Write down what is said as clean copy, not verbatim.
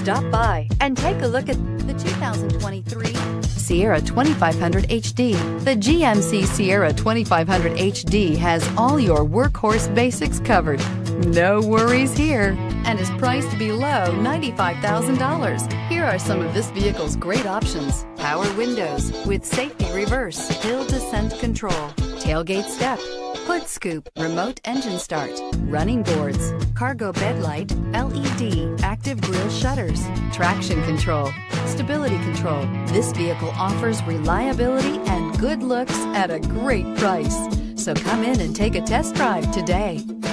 Stop by and take a look at the 2023 Sierra 2500 HD. The GMC Sierra 2500 HD has all your workhorse basics covered. No worries here, and is priced below $95,000. Here are some of this vehicle's great options: power windows with safety reverse, hill descent control, tailgate step, hood scoop, remote engine start, running boards, cargo bed light, LED, active grille shutters, traction control, stability control. This vehicle offers reliability and good looks at a great price. So come in and take a test drive today.